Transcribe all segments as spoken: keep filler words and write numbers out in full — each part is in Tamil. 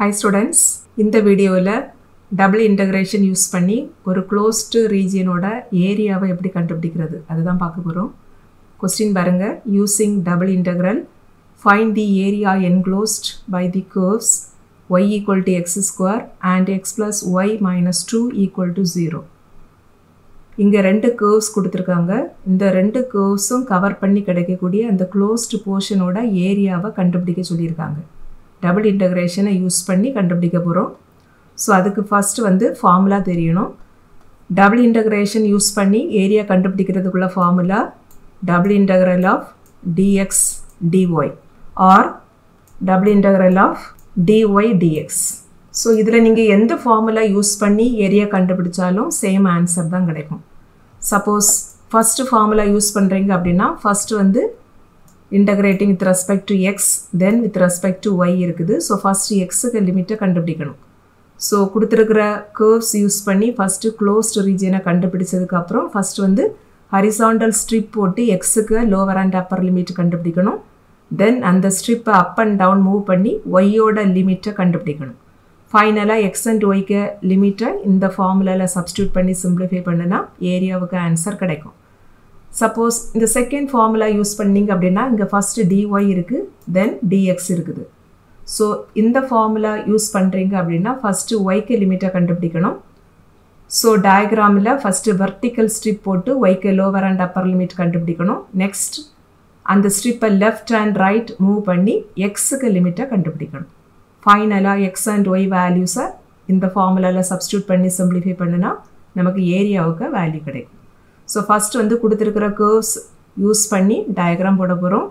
Hi students, in the video double integration use panni oru closed region oda area va eppadi kandupidikkirathu adha dhaan paakaporum. Question barunga, using double integral find the area enclosed by the curves y equal to x square and x plus y minus two equal to zero. இங்க ரெண்டு curves கொடுத்திருக்காங்க. இந்த ரெண்டு curvesம் cover பண்ணி கிடைக்கக்கூடிய அந்த closed portion oda area va கண்டுபிடிக்க சொல்லிருக்காங்க. Double integration யூஸ் பண்ணி கண்டுபிடிக்க போறோம். So அதுக்கு first வந்து formula தெரியணும். Double integration யூஸ் பண்ணி ஏரியா கண்டுபிடிக்கிறதுக்குள்ள formula double integral of dx dy or double integral of dy dx. So இதுல நீங்க எந்த formula யூஸ் பண்ணி ஏரியா கண்டுபிடிச்சாலும் same answer தான் கிடைக்கும். Suppose first formula யூஸ் பண்றீங்க அப்படினா first வந்து integrating with respect to x, then with respect to y இருக்குது. So first x க்கு லிமிட்ட கண்டுபிடிக்கணும். So கொடுத்திருக்கிற curves யூஸ் பண்ணி first closed region கண்டுபிடிச்சதுக்கு அப்புறம் first வந்து horizontal strip போட்டு x க்கு lower and upper limit கண்டுபிடிக்கணும். Then அந்த strip up and down move பண்ணி y ஓட லிமிட்ட கண்டுபிடிக்கணும். ஃபைனலா x and y க்கு லிமிட்ட இந்த ஃபார்முலால சப்ஸ்டிட்யூட் பண்ணி சிம்பிளிஃபை பண்ணனா ஏரியாவுக்கு ஆன்சர் கிடைக்கும். Suppose in the second formula use panning அப்படினா இங்க first dy இருக்கு, then dx இருக்குது. So in the formula use பண்றீங்க அப்படினா first y க்கு லிமிட்ட கண்டுபிடிக்கணும். So diagramல first vertical strip போட்டு y க்கு lower and upper limit கண்டுபிடிக்கணும். Next அந்த strip left and right move பண்ணி x க்கு லிமிட்ட கண்டுபிடிக்கணும். Finally x and y values இந்த formulaல substitute பண்ணி simplify பண்ணனா நமக்கு ஏரியாவுக்கு value கிடைக்கும். So first வந்து கொடுத்திருக்கிற curves யூஸ் பண்ணி டயகிராம் போட போறோம்.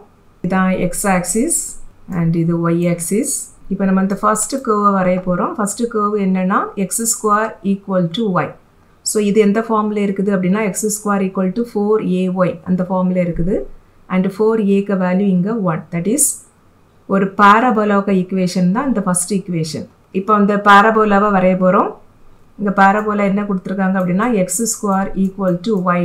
இதான் x axis and இது y axis. இப்போ நம்ம அந்த first curve வரைய போறோம். First curve என்னன்னா x square equal to y. So இது எந்த ஃபார்முல இருக்குது அப்படினா x square equal to four a y அந்த ஃபார்முல இருக்குது. And four a க்கு வேல்யூ இங்க one. That is ஒரு பாராபோலாவுக்கு ஈக்குவேஷன் தான் அந்த first equation. இப்போ அந்த பாராபோலாவை வரைய போறோம். இங்க பாராபோலா என்ன கொடுத்திருக்காங்க அப்படினா x square equal to y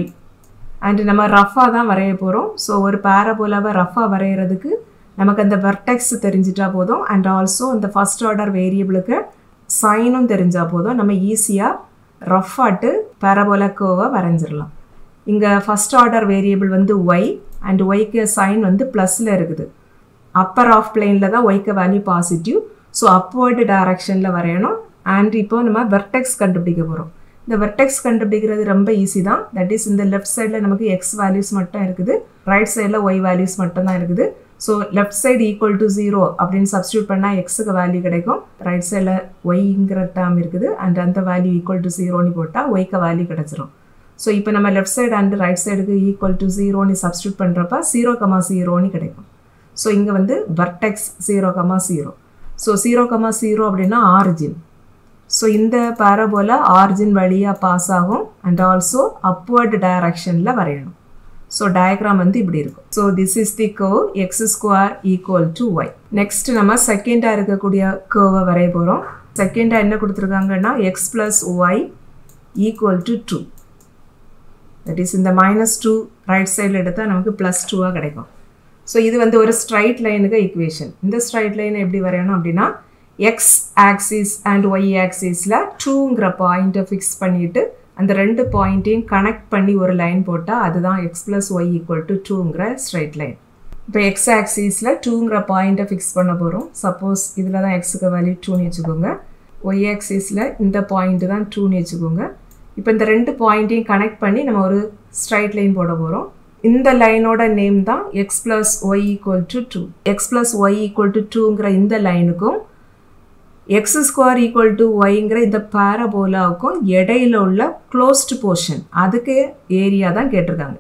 and நம்ம ரஃபா தான் வரைய போறோம். சோ ஒரு பாராபோலாவை ரஃபா வரையிறதுக்கு நமக்கு அந்த வெர்டெக்ஸ் தெரிஞ்சிட்டா போதும் and also அந்த ஃபர்ஸ்ட் ஆர்டர் வேரியபிளுக்கு சைனும் தெரிஞ்சா போதும் நம்ம ஈஸியா ரஃபாட் பாராபோலா கர்வ வரையறலாம். இங்க ஃபர்ஸ்ட் ஆர்டர் வேரியபிள் வந்து y and y க்கு சைன் வந்து பிளஸ்ல இருக்குது. அப்பர் ஆஃப் பிளேன்ல தான் y க்கு வேல்யூ பாசிட்டிவ். சோ அப்வர்ட் டைரக்ஷன்ல வரையணும். And இப்போ நம்ம வெர்டெக்ஸ் கண்டுபிடிக்க போறோம். இந்த வெர்டெக்ஸ் கண்டுபிடிக்கிறது ரொம்ப ஈஸி தான். தட் இஸ் இந்த லெஃப்ட் சைடுல நமக்கு x values மட்டும் இருக்குது, ரைட் சைடுல y values மட்டும் தான் இருக்குது. So left side equal to zero அப்படினு சப்ஸ்டிட்யூட் பண்ணா x க்கு வேல்யூ கிடைக்கும். ரைட் சைடுல y ங்கற டேர்ம் இருக்குது and அந்த வேல்யூ ஈக்குவல் டு zero னு போட்டா y க்கு வேல்யூ கிடைச்சிரும். சோ இப்போ நம்ம லெஃப்ட் சைடு and ரைட் சைடுக்கு ஈக்குவல் டு zero னு சப்ஸ்டிட்யூட் பண்றப்ப zero comma zero னு கிடைக்கும். சோ இங்க வந்து vertex zero comma zero. So zero comma zero அப்படினா ஆரிஜின். So இந்த பாராபோலா ஆரிஜின் வழியா பாஸ் ஆகும் and also upward directionல வரையணும். So diagram வந்து இப்படி இருக்கும். So this is the curve x square equal to y. Next நம்ம செகண்டா இருக்கக்கூடிய curve வரைய போறோம். செகண்டா என்ன கொடுத்திருக்காங்கன்னா x plus y equal to two. That is இந்த minus two ரைட் சைடுல எடுத்தா நமக்கு plus two ஆ கிடைக்கும். So இது வந்து ஒரு straight line-க்கு equation. இந்த straight line எப்படி வரையணும் அப்படினா x axis and y axis ல two ங்கற பாயிண்ட் fix பண்ணிட்டு அந்த ரெண்டு பாயிண்டையும் கனெக்ட் பண்ணி ஒரு லைன் போட்டா அதுதான் x plus y equal to two ங்கற ஸ்ட்ரைட் லைன். இப்போ x axis ல two ங்கற பாயிண்ட fix பண்ண போறோம். சப்போஸ் இதுல தான் x க்கு வேல்யூ two னு வெச்சுக்கோங்க. y axis ல இந்த பாயிண்ட் தான் two னு வெச்சுக்கோங்க. இப்போ இந்த ரெண்டு பாயிண்டையும் கனெக்ட் பண்ணி நம்ம ஒரு ஸ்ட்ரைட் லைன் போட போறோம். இந்த லைனோட நேம் தான் x plus y equal to two. x plus y equal to two ங்கற இந்த லைனுக்கும் x square equal to y ங்கற இந்த பாராபோலாவுக்கும் இடையில உள்ள closed portion அதுக்கு ஏரியா தான் கேட்டிருக்காங்க.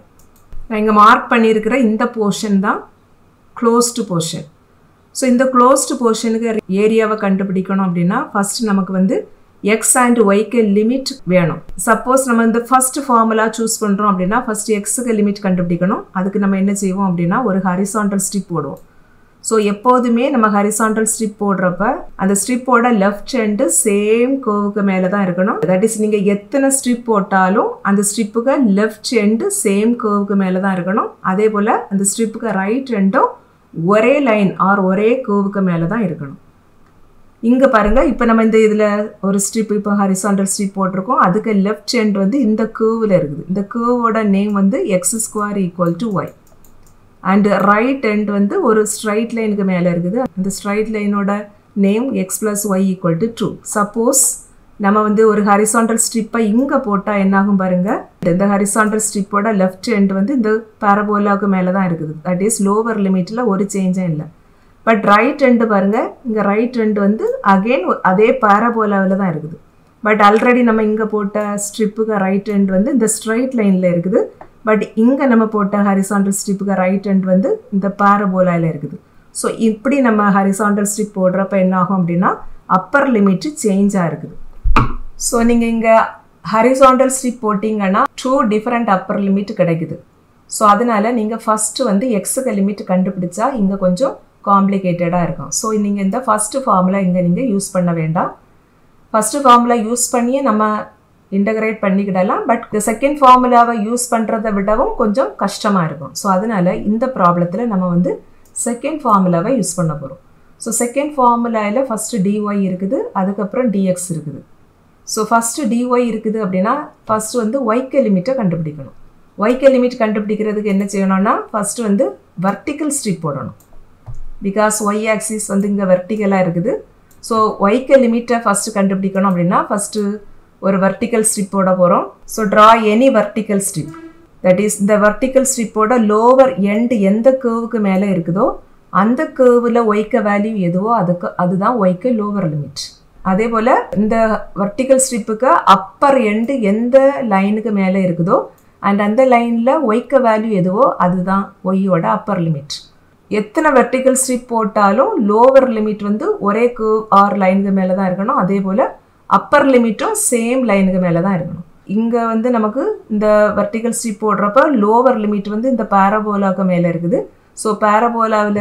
நான் இங்க மார்க் பண்ணியிருக்கிற இந்த போர்ஷன் தான் closed portion. ஸோ இந்த closed portionக்கு ஏரியாவை கண்டுபிடிக்கணும் அப்படின்னா ஃபர்ஸ்ட் நமக்கு வந்து x and y க்கு லிமிட் வேணும். சப்போஸ் நம்ம இந்த ஃபர்ஸ்ட் ஃபார்முலா சூஸ் பண்றோம் அப்படின்னா ஃபர்ஸ்ட் x க்கு லிமிட் கண்டுபிடிக்கணும். அதுக்கு நம்ம என்ன செய்வோம் அப்படின்னா ஒரு ஹாரிசான்டல் ஸ்ட்ரிப் போடுவோம். ஸோ எப்போதுமே நம்ம ஹரிசான்டல் ஸ்ட்ரிப் போடுறப்ப அந்த ஸ்ட்ரிப்போட லெஃப்ட் ஹேண்டு சேம் கர்வுக்கு மேலே தான் இருக்கணும். தட் இஸ் நீங்கள் எத்தனை ஸ்ட்ரிப் போட்டாலும் அந்த ஸ்ட்ரிப்புக்கு லெஃப்ட் ஹேண்டு சேம் கர்வுக்கு மேலே தான் இருக்கணும். அதே போல் அந்த ஸ்ட்ரிப்புக்கு ரைட் ஹேண்டும் ஒரே லைன் ஆர் ஒரே கர்வுக்கு மேலே தான் இருக்கணும். இங்க பாருங்க இப்போ நம்ம இந்த இதுல ஒரு ஸ்ட்ரிப் இப்போ ஹரிசாண்டல் ஸ்ட்ரிப் போட்டுறோம் அதுக்கு லெஃப்ட் ஹேண்ட் வந்து இந்த கர்வ்ல இருக்குது இந்த கர்வோட நேம் வந்து x square equal to y and right end வந்து ஒரு ஸ்ட்ரைட் லைனுக்கு மேல இருக்குது அந்த ஸ்ட்ரைட் லைனோட name x plus y equal to two suppose நம்ம வந்து ஒரு ஹரிசாண்டல் ஸ்ட்ரிப்பை இங்க போட்டா என்ன ஆகும் பாருங்க இந்த ஹரிசாண்டல் ஸ்ட்ரிப்போட லெஃப்ட் ஹேண்ட் வந்து இந்த பாராபோலாக்கு மேல தான் இருக்குது தட் இஸ் லோவர் லிமிட்ல ஒரு சேஞ்சே இல்ல பட் ரைட் ஹேண்ட் பாருங்க இங்க ரைட் ஹேண்ட் வந்து அகைன் அதே பாராபோலாவில தான் இருக்குது பட் ஆல்ரெடி நம்ம இங்க போட்ட ஸ்ட்ரிப்புக்கு ரைட் ஹேண்ட் வந்து இந்த ஸ்ட்ரைட் லைன்ல இருக்குது பட் இங்க நம்ம போட்ட ஹரிசாண்டல் ஸ்ட்ரிப்புக்கு ரைட் ஹேண்ட் வந்து இந்த பாராபோலால இருக்குது சோ இப்படி நம்ம ஹரிசாண்டல் ஸ்ட்ரிப் போடுறப்ப என்ன ஆகும் அப்படினா அப்பர் லிமிட் சேஞ்ச் ஆயிருக்குது So, நீங்க இங்க horizontal strip போட்டிங்கனா two different upper limit கிடைக்குது. So, அதனால நீங்க first வந்து x க்கு லிமிட் கண்டுபிடிச்சா இங்க கொஞ்சம் complicated ஆ இருக்கும். So, நீங்க இந்த first formula இங்க நீங்க யூஸ் பண்ண வேண்டாம். First formula யூஸ் பண்ணியே நம்ம integrate பண்ணிக்கிடலாம். But the second formulaவை யூஸ் பண்றதை விடவும் கொஞ்சம் கஷ்டமா இருக்கும். So, அதனால இந்த ப்ராப்ளத்துல நம்ம வந்து second formulaவை யூஸ் பண்ண போறோம். So, second formulaல first dy இருக்குது, அதுக்கு அப்புறம் dx இருக்குது. So, first dy இருக்குது அப்படினா first வந்து y க்கு லிமிட் கண்டுபிடிக்கணும் y க்கு லிமிட் கண்டுபிடிக்கிறதுக்கு என்ன செய்யணும்னா first வந்து vertical strip போடணும் because y axis வந்து இங்க verticalா இருக்குது so y க்கு லிமிட் first கண்டுபிடிக்கணும் அப்படினா first ஒரு vertical strip போட போறோம் so draw any vertical strip that is the vertical strip ஓட lower end எந்த curveக்கு மேல இருக்குதோ அந்த curveல y க்கு value எதுவோ அதுக்கு அதுதான் y க்கு lower limit அதே போல இந்த vertical stripக்கு upper end எந்த லைனுக்கு மேல இருக்குதோ and அந்த லைன்ல y க்கு வேல்யூ எதுவோ அதுதான் y ஓட upper limit எத்தனை vertical strip போட்டாலும் lower limit வந்து ஒரே curve or லைனுக்கு மேல தான் இருக்கணும் அதே போல upper limitம் same லைனுக்கு மேல தான் இருக்கணும் இங்க வந்து நமக்கு இந்த vertical strip போடுறப்ப lower limit வந்து இந்த parabola-க்கு மேல இருக்குது so parabola-ல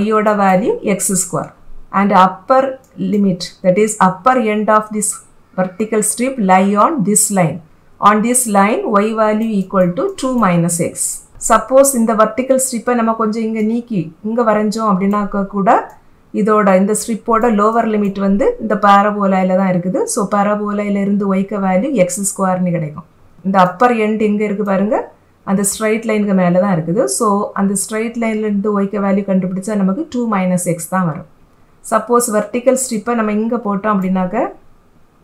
y ஓட value x square and upper limit that is upper end of this vertical strip lie on this line on this line y value equal to two minus x suppose இந்த vertical strip நம்ம கொஞ்சம் இங்க நீக்கி இங்க வரைஞ்சோம் அப்படினா கூட இதோட இந்த ஸ்ட்ரிப்போட lower limit வந்து இந்த பாராபோலாயில தான் இருக்குது so பாராபோலாயில இருந்து y க்கு வேல்யூ x square னு கிடைக்கும் இந்த upper end எங்க இருக்கு பாருங்க அந்த straight lineக்கு மேல தான் இருக்குது so அந்த straight lineல இருந்து y க்கு வேல்யூ கண்டுபிடிச்சா நமக்கு two minus x தான் வரும் Suppose vertical strip நம்ம இங்க போட்டோம் அப்படினாக்க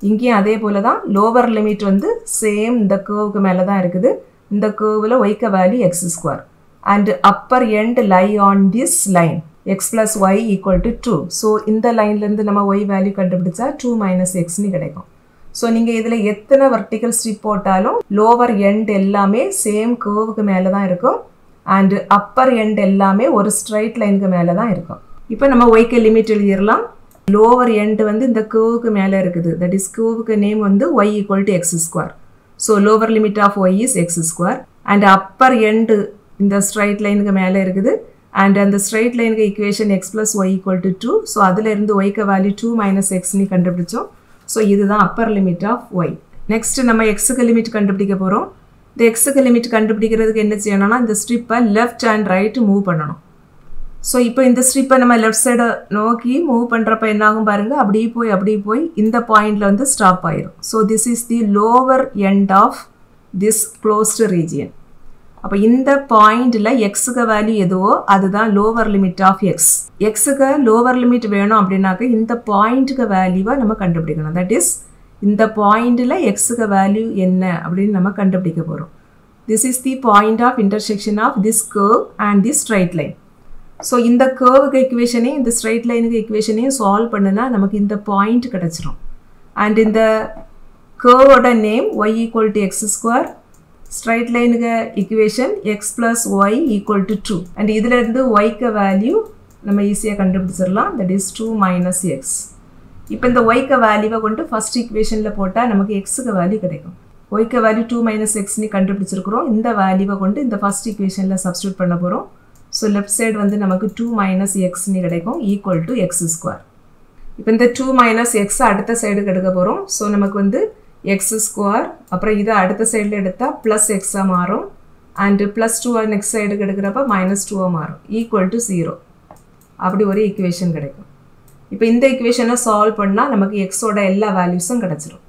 இங்கேயும் அதே போல தான் lower limit வந்து same இந்த curveக்கு மேல தான் இருக்குது இந்த curveல y க்கு value x square and upper end lie on this line x plus y equal to two so இந்த லைன்ல இருந்து நம்ம y value கண்டுபிடிச்சா two minus x னு கிடைக்கும் சோ நீங்க இதுல எத்தனை vertical strip போட்டாலும் lower end எல்லாமே same curveக்கு மேல தான் இருக்கும் and upper end எல்லாமே ஒரு straight lineக்கு மேல தான் இருக்கும் இப்போ நம்ம y க்கு லிமிட் எழுதிரலாம் lower end வந்து இந்த curveக்கு மேல இருக்குது that is curveக்கு நேம் வந்து y equal to x square so lower limit of y is x square and upper end இந்த straight lineக்கு மேல இருக்குது and அந்த straight lineக்கு equation x plus y equal to two so அதுல இருந்து y க்கு வேல்யூ two minus x னு கண்டுபிடிச்சோம் so இதுதான் upper limit of y next நம்ம x க்கு லிமிட் கண்டுபிடிக்க போறோம் இந்த x க்கு லிமிட் கண்டுபிடிக்கிறதுக்கு என்ன செய்யணும்னா இந்த ஸ்ட்ரிப்பை left and right மூவ் பண்ணனும் So, இப்போ இந்த ஸ்ட்ரிப்பை நம்ம லெஃப்ட் சைட நோக்கி மூவ் பண்றப்ப என்ன ஆகும் பாருங்க அப்படியே போய் அப்படியே போய் இந்த பாயிண்ட்ல வந்து ஸ்டாப் ஆயிடும். So, this is the lower end of this closed region. அப்ப இந்த பாயிண்ட்ல x க்கு வேல்யூ எதுவோ அதுதான் lower limit of x. x க்கு lower limit வேணும் அப்படினாக்க இந்த பாயிண்ட்க்கு வேல்யூவை நம்ம கண்டுபிடிக்கணும். That is இந்த பாயிண்ட்ல x க்கு வேல்யூ என்ன அப்படினு நம்ம கண்டுபிடிக்க போறோம். This is the point of intersection of this curve and this straight line. So, இந்த curveக்கு equationையும் இந்த straight lineக்கு equationையும் solve பண்ணுனா நமக்கு இந்த point கிடைச்சிரும். And இந்த curveோட name y equal to x square, straight lineக்கு equation x plus y equal to two. And இதில் இருந்து yக்கு value நம்ம easyயா கண்டுபிடிச்சிரலாம் that is two minus x. இப்ப இந்த yக்கு value கொண்டு first equationல போட்டா நமக்கு xக்கு value கிடைக்கும். yக்கு value two minus x நீ கண்டுபிடிச்சிருக்கிறோம். இந்த value கொண்டு இந்த first equationல substitute பண்ண போறோம். So, left side வந்து நமக்கு two minus x நீ கடைக்கும் equal to x square. இப்ப இந்த two minus x அடுத்த சைடு கடுக்க போரும். So, நமக்கு வந்து x square, அப்பரை இது அடுத்த சைடில் எடுத்தா plus x மாரும் and plus two next side கடுக்கிறப்பா minus two மாரும் equal to zero. அப்படி ஒரு equation கடைக்கும். இப்போ இந்த ஈக்குவேஷனை சால்வ் பண்ணா நமக்கு x ஓட எல்லா வேல்யூஸும் கிடைச்சிரும்.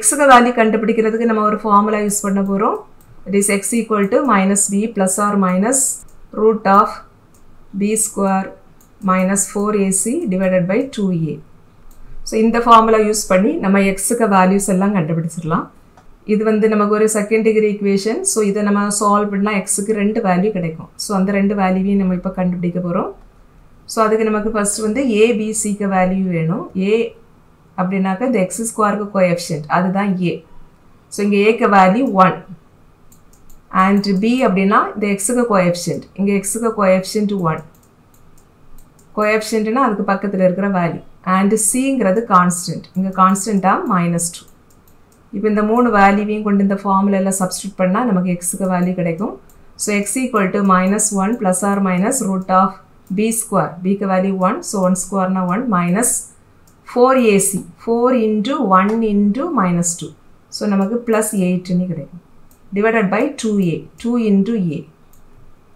x க்கு வேல்யூ கண்டுபிடிக்கிறதுக்கு நம்ம ஒரு ஃபார்முலா யூஸ் பண்ண போறோம். It is x equal to minus b plus or minus root of b square minus four a c divided by two a. So இந்த ஃபார்முலா யூஸ் பண்ணி நம்ம x க்கு வேல்யூஸ் எல்லாம் கண்டுபிடிச்சிரலாம். இது வந்து நமக்கு ஒரு செகண்ட் டிகிரி ஈக்குவேஷன். சோ இத நம்ம சால்வ் பண்ணா x க்கு ரெண்டு வேல்யூ கிடைக்கும். சோ அந்த ரெண்டு வேல்யூவை நம்ம இப்ப கண்டுபிடிக்க போறோம். So அதுக்கு நமக்கு first வந்து a b c க்கு வேல்யூ வேணும். a அப்படினாக்க இந்த x ஸ்கொயர் க்கு கோஎஃபிஷியன்ட் அதுதான் a. சோ இங்க a க்கு வேல்யூ one and b அப்படினா இந்த x க்கு கோஎஃபிஷியன்ட். இங்க x க்கு கோஎஃபிஷியன்ட் one. கோஎஃபிஷியன்ட்னா அதுக்கு பக்கத்துல இருக்கிற வேல்யூ and c ங்கிறது கான்ஸ்டன்ட். இங்க கான்ஸ்டன்ட்டா minus two. இப்போ இந்த மூணு வேல்யூவையும் கொண்டு இந்த ஃபார்முலால சப்ஸ்டிட்யூட் பண்ணா நமக்கு x க்கு வேல்யூ கிடைக்கும். So x = minus one plus or minus root of b square. b க்கு value one, so one square னா one minus four a c. four into one into minus two. So நமக்கு plus eight ன்னு கிடைக்கும். Divided by two a. two into a.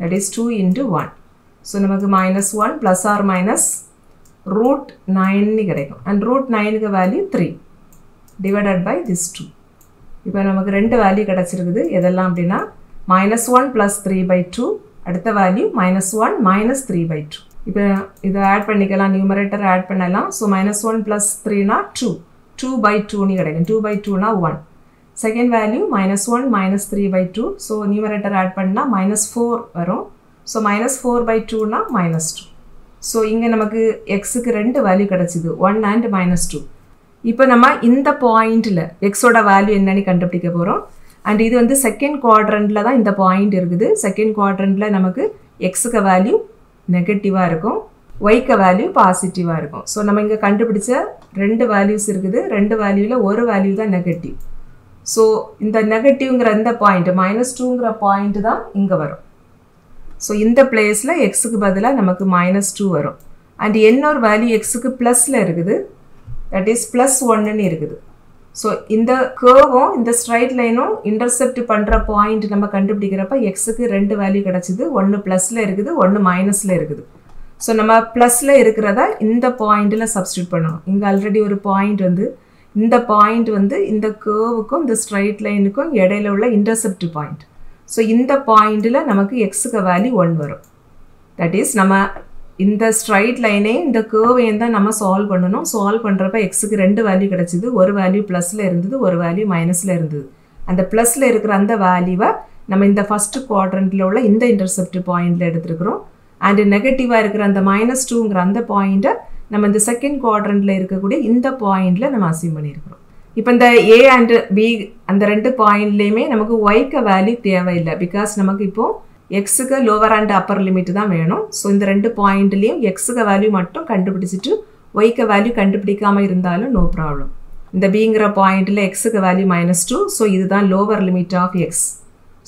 That is two into one. So நமக்கு minus one plus or minus root nine ன்னு கிடைக்கும். And root nine க்கு value three. Divided by this two. இப்போ நமக்கு ரெண்டு வேல்யூ கிடைச்சிருக்குது. எதெல்லாம் அப்படின்னா minus one plus three by two. அடுத்த value minus one minus three by two. இப்போ இத ஆட் பண்ணிக்கலாம், நியூமரேட்டர் ஆட் பண்ணலாம். So minus one plus three னா two. two by two னு கிடைக்கும். two by two னா one. Second value minus one minus three by two. So numerator add பண்ணா minus four வரும். So minus four by two னா minus two. சோ இங்க நமக்கு x க்கு ரெண்டு வேல்யூ கிடைச்சது, one and minus two. இப்போ நம்ம இந்த பாயிண்ட்ல x ஓட வேல்யூ என்னன்னு கண்டுபிடிக்க போறோம். and இது வந்து செகண்ட் குவாட்ரண்ட்ல தான் இந்த பாயிண்ட் இருக்குது. செகண்ட் குவாட்ரண்ட்ல நமக்கு x க்கு வேல்யூ நெகட்டிவா இருக்கும், y க்கு வேல்யூ பாசிட்டிவா இருக்கும். சோ நம்ம இங்க கண்டுபிடிச்ச ரெண்டு வேல்யூஸ் இருக்குது. ரெண்டு வேல்யூல ஒரு வேல்யூ தான் நெகட்டிவ். சோ இந்த நெகட்டிவ்ங்கற அந்த பாயிண்ட் minus twoங்கற பாயிண்ட் தான் இங்க வரும். சோ இந்த பிளேஸ்ல x க்கு பதிலா நமக்கு minus two வரும். and இன்னொரு வேல்யூ x க்கு பிளஸ்ல இருக்குது, that is plus one ன்னு இருக்குது. சோ இந்த கர்வும் இந்த ஸ்ட்ரைட் லைனும் இன்டர்செப்ட் பண்ற பாயிண்ட் நம்ம கண்டுபிடிக்கிறப்ப x க்கு ரெண்டு வேல்யூ கிடைச்சது. one பிளஸ்ல இருக்குது, one மைனஸ்ல இருக்குது. சோ நம்ம பிளஸ்ல இருக்குறத இந்த பாயிண்ட்ல சப்ஸ்டிட்யூட் பண்ணோம். இங்க ஆல்ரெடி ஒரு பாயிண்ட் வந்து இந்த பாயிண்ட் வந்து இந்த கர்வுக்கும் இந்த ஸ்ட்ரைட் லைனுக்கும் இடையில உள்ள இன்டர்செப்ட் பாயிண்ட். சோ இந்த பாயிண்ட்ல நமக்கு x க்கு வேல்யூ one வரும். that is நம்ம இந்த ஸ்ட்ரைட் லைனே இந்த கர்வையும் தான் நம்ம சால்வ் பண்ணணும். சால்வ் பண்ணுறப்ப எக்ஸுக்கு ரெண்டு வேல்யூ கிடச்சிது. ஒரு வேல்யூ ப்ளஸில் இருந்தது, ஒரு வேல்யூ மைனஸில் இருந்தது. அந்த ப்ளஸில் இருக்கிற அந்த வேல்யூவை நம்ம இந்த ஃபஸ்ட்டு குவாட்ரண்ட்டில் உள்ள இந்த இன்டர்செப்ட் பாயிண்டில் எடுத்துருக்கிறோம். அண்டு நெகட்டிவாக இருக்கிற அந்த மைனஸ் டூங்கிற அந்த பாயிண்ட்டை நம்ம இந்த செகண்ட் குவாட்ரண்ட்டில் இருக்கக்கூடிய இந்த பாயிண்டில் நம்ம அசீவ் பண்ணியிருக்கிறோம். இப்போ இந்த ஏ அண்டு பி அந்த ரெண்டு பாயிண்ட்லேயுமே நமக்கு ஒய்க்கு வேல்யூ தேவையில்லை. பிகாஸ் நமக்கு இப்போது x க்கு லோவர் அண்ட் அப்பர் லிமிட் தான் வேணும். ஸோ இந்த ரெண்டு பாயிண்ட்லேயும் x க்கு வேல்யூ மட்டும் கண்டுபிடிச்சிட்டு y க்கு வேல்யூ கண்டுபிடிக்காமல் இருந்தாலும் நோ ப்ராப்ளம். இந்த bங்கிற பாயிண்டில் x க்கு வேல்யூ மைனஸ் டூ. ஸோ இதுதான் lower limit of x.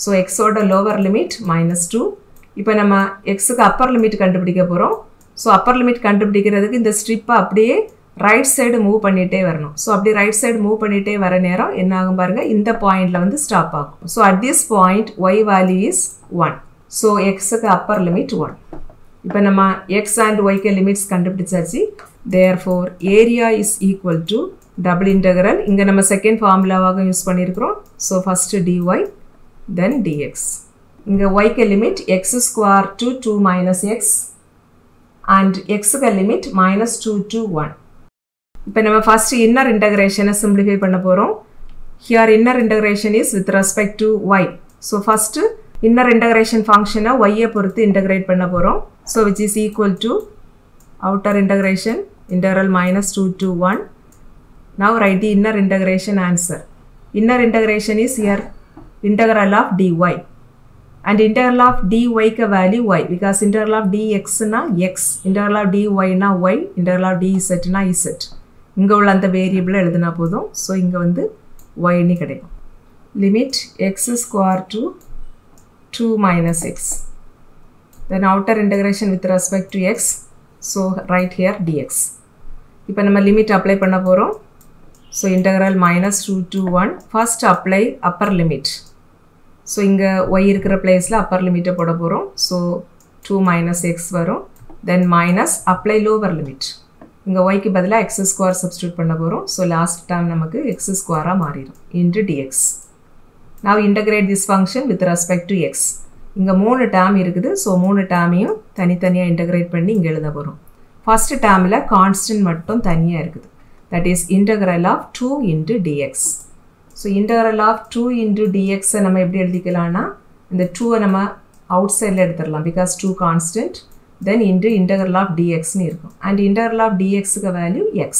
So எக்ஸோட லோவர் லிமிட் minus two. இப்போ நம்ம x க்கு அப்பர் லிமிட் கண்டுபிடிக்க போகிறோம். ஸோ அப்பர் லிமிட் கண்டுபிடிக்கிறதுக்கு இந்த ஸ்ட்ரிப்பை அப்படியே ரைட் சைடு மூவ் பண்ணிகிட்டே வரணும். ஸோ அப்படி ரைட் சைடு மூவ் பண்ணிகிட்டே வர நேரம் என்ன ஆகும் பாருங்கள், இந்த பாயிண்டில் வந்து ஸ்டாப் ஆகும். So at this point y value is one. So x க்கு upper limit one. இப்போ நம்ம x and y க்கு limits கண்டுபிடிச்சாச்சு. therefore area is equal to double integral. இங்க நம்ம செகண்ட் ஃபார்முலாவாக யூஸ் பண்ணியிருக்கிறோம். So first dy then dx. இங்க y க்கு limit x square to two minus x and x க்கு limit minus two to one. இப்போ நம்ம ஃபர்ஸ்ட் இன்னர் இன்டகிரேஷனை சிம்பிளிஃபை பண்ண போறோம். Here inner integration is with respect to y. So first inner integration ஃபங்க்ஷனை y பொறுத்து இன்டகிரேட் பண்ண போகிறோம். So which is equal to outer integration integral minus two to one. Now write the inner integration answer. Inner integration is here integral of dy and integral of dyக்கு value y. Because integral of dxனா x, இன்டகரல் ஆஃப் dyனா y, இன்டகரல் ஆஃப் dzனா z. இங்கே உள்ள அந்த வேரியபிளை எழுதுனா போதும். ஸோ இங்கே வந்து yன்னு கிடைக்கும். Limit x square to two minus x, then outer integration with respect to x, so right here dx. இப்போ நம்ம limit apply பண்ண போறோம். so integral minus two to one, first apply upper limit. so இங்க y இருக்கிற பிளேஸ்ல upper limit போட போறோம். so two minus x வரும். then minus apply lower limit. இங்க y க்கு பதிலா x square substitute பண்ண போறோம். So last term நமக்கு x square ஆ மாறிடும் into dx. Now integrate this function with respect to x. இங்க மூணு term இருக்குது. So மூணு termயும் தனித்தனியா integrate பண்ணி இங்க எழுத போறோம். First termல constant மட்டும் தனியா இருக்குது. That is integral of two into dx. So integral of two into dx நம்ம எப்படி எழுதிக்கலாம்னா இந்த two நம்ம outside ல எடுத்துறலாம் because two constant. Then into integral of dx knee इरुक्कुम and integral of dx का value x.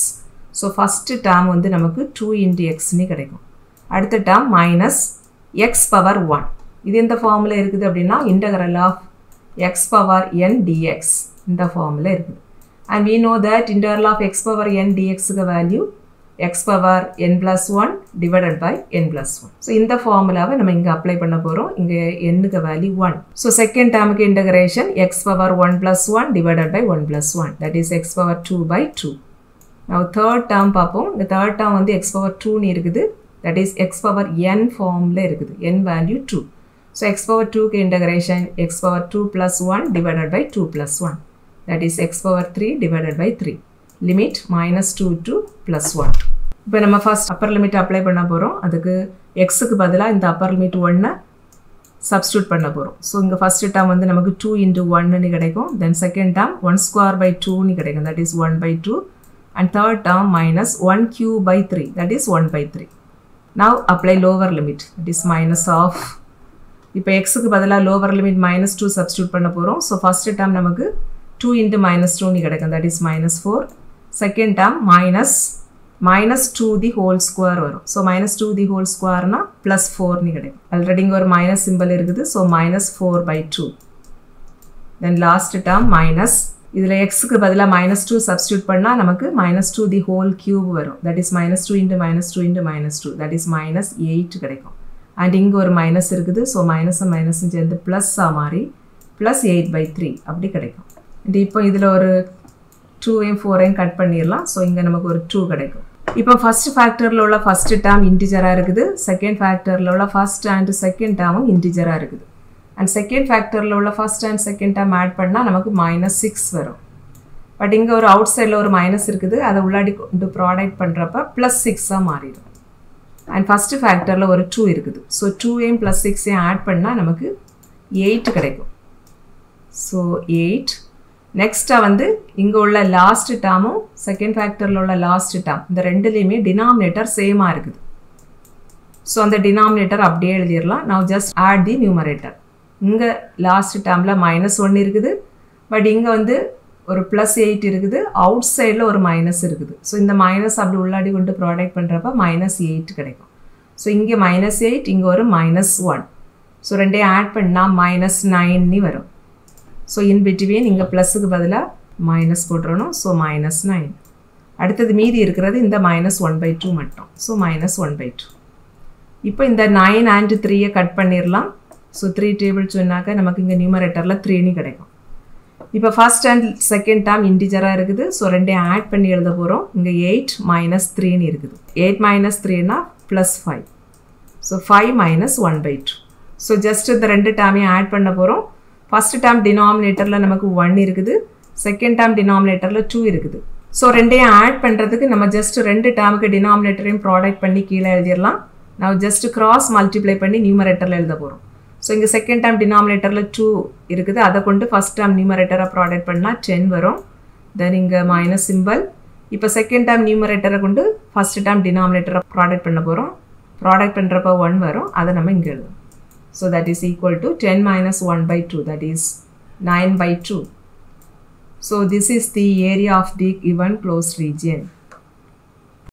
So first term वंदु नमक्कु two into x नी कडेक्कुम. अडुत्त term minus x power one. इदु इंद formula इरुक्कुदु अप्पडिना integral of x power n dx इंद formula इरुक्कुदु. And we know that integral of x power n dx का value x power n plus one divided by n plus one. So in the formula we நம்ம இங்க அப்ளை பண்ண போறோம். இங்க n க்கு value one. So second term க்கு integration x power one plus one divided by one plus one. That is x power two by two. Now third term பாப்போம். இந்த third term வந்து x power two னு இருக்குது. That is x power n formல இருக்குது. N value two. So x power two க்கு integration x power two plus one divided by two plus one. That is x power three divided by three. Limit minus two to plus one. இப்போ நம்ம ஃபர்ஸ்ட் upper limit apply பண்ண போறோம். அதுக்கு x க்கு பதிலா இந்த upper limit one substitute பண்ண போறோம். சோ இங்க first term வந்து நமக்கு two into one னு கிடைக்கும். Then second term one square by two னு கிடைக்கும். That is one by two. And third term minus one cube by three. That is one by three. Now apply lower limit. That is minus half. இப்போ x க்கு பதிலா lower limit minus two substitute பண்ண போறோம். So first term நமக்கு two into minus two னு கிடைக்கும். That is minus four. Second term minus minus two the whole square வரும். So minus two the whole square ना plus four नी करें. Already इंगोर minus symbol इरुगुदु. So minus four by two. Then last term minus इधर x के बदला minus two substitute पढ़ना नमक minus two the whole cube वरो. That is minus two into minus two into minus two. That is minus eight करेगा. And इंगोर minus इरुगुदु. So minus और minus इन जेंद plus सामारी plus eight by three अपड़ी करेगा. इंडी इप्पो इधर और two and four and cut पढ़नीरला. So इंगे नमक और two करेगा. இப்போ ஃபர்ஸ்ட் ஃபேக்டர்ல உள்ள ஃபர்ஸ்ட் டேர்ம் இன்டிஜரா இருக்குது. செகண்ட் ஃபேக்டர்ல உள்ள ஃபர்ஸ்ட் அண்ட் செகண்ட் டேர்மும் இன்டிஜரா இருக்குது. அண்ட் செகண்ட் ஃபேக்டர்ல உள்ள first and second term add பண்ணா நமக்கு மைனஸ் சிக்ஸ் வரும். பட் இங்க ஒரு அவுட் சைட்ல ஒரு மைனஸ் இருக்குது. அதை உள்ளாடி கொண்டு ப்ராடக்ட் பண்றப்ப பிளஸ் சிக்ஸா மாறிடும். அண்ட் ஃபர்ஸ்ட் ஃபேக்டர்ல ஒரு டூ இருக்குது. ஸோ டூவையும் பிளஸ் சிக்ஸையும் ஆட் பண்ணா நமக்கு எயிட் கிடைக்கும். So eight. நெக்ஸ்ட்டாக வந்து இங்கே உள்ள லாஸ்ட் டேர்மும் செகண்ட் ஃபேக்டரில் உள்ள லாஸ்ட் டேர்ம் இந்த ரெண்டுலேயுமே டினாமினேட்டர் சேமாக இருக்குது. ஸோ அந்த டினாமினேட்டர் அப்படியே எழுதிடலாம். நான் ஜஸ்ட் ஆட் தி நியூமரேட்டர். இங்கே லாஸ்ட் டேர்மில் மைனஸ் ஒன் இருக்குது. பட் இங்கே வந்து ஒரு ப்ளஸ் எயிட் இருக்குது. அவுட் சைடில் ஒரு மைனஸ் இருக்குது. ஸோ இந்த மைனஸ் அப்படி உள்ளாடி கொண்டு ப்ராடக்ட் பண்ணுறப்ப மைனஸ் எயிட் கிடைக்கும். ஸோ இங்கே மைனஸ் எயிட், இங்கே ஒரு மைனஸ் ஒன். ஸோ ரெண்டையும் ஆட் பண்ணால் மைனஸ் நைன்னு வரும். So in between இங்கே ப்ளஸுக்கு பதிலாக மைனஸ் போட்டுறணும். So minus nine. அடுத்தது மீதி இருக்கிறது இந்த மைனஸ் ஒன் பை டூ மட்டும். So minus one by two. இப்போ இந்த நைன் அண்ட் த்ரீயை கட் பண்ணிடலாம். ஸோ த்ரீ டேபிள் சொன்னாக்க நமக்கு இங்கே நியூமரேட்டரில் த்ரீன்னு கிடைக்கும். இப்போ ஃபர்ஸ்ட் அண்ட் செகண்ட் டேர்ம் இன்டிஜராக இருக்குது. ஸோ ரெண்டையும் ஆட் பண்ணி எழுத போகிறோம். இங்கே எயிட் மைனஸ் த்ரீன்னு இருக்குது. எயிட் மைனஸ் த்ரீனா plus five. So five minus one by two. So just இந்த ரெண்டு டேர்மையும் ஆட் பண்ண போகிறோம். ஃபர்ஸ்ட் டேர்ம் டினாமினேட்டரில் நமக்கு ஒன் இருக்குது. செகண்ட் டேர்ம் டினாமினேட்டரில் டூ இருக்குது. ஸோ ரெண்டையும் ஆட் பண்ணுறதுக்கு நம்ம ஜஸ்ட் ரெண்டு டேர்முக்கு டினாமினேட்டரையும் ப்ராடக்ட் பண்ணி கீழே எழுதிடலாம். நான் ஜஸ்ட் கிராஸ் மல்டிப்ளை பண்ணி நியூமரேட்டரில் எழுத போகிறோம். ஸோ இங்கே செகண்ட் டேர்ம் டினாமினேட்டரில் டூ இருக்குது. அதை கொண்டு ஃபர்ஸ்ட் டேர்ம் நியூமரேட்டரை ப்ராடக்ட் பண்ணால் டென் வரும். தென் இங்கே மைனஸ் சிம்பிள். இப்போ செகண்ட் டேர்ம் நியூமரேட்டரை கொண்டு ஃபர்ஸ்ட் டேர்ம் டினாமினேட்டரை ப்ராடக்ட் பண்ண போகிறோம். ப்ராடக்ட் பண்ணுறப்போ ஒன் வரும். அதை நம்ம இங்கே எழுதுவோம். So that is equal to ten minus one by two, that is nine by two. So this is the area of the given closed region.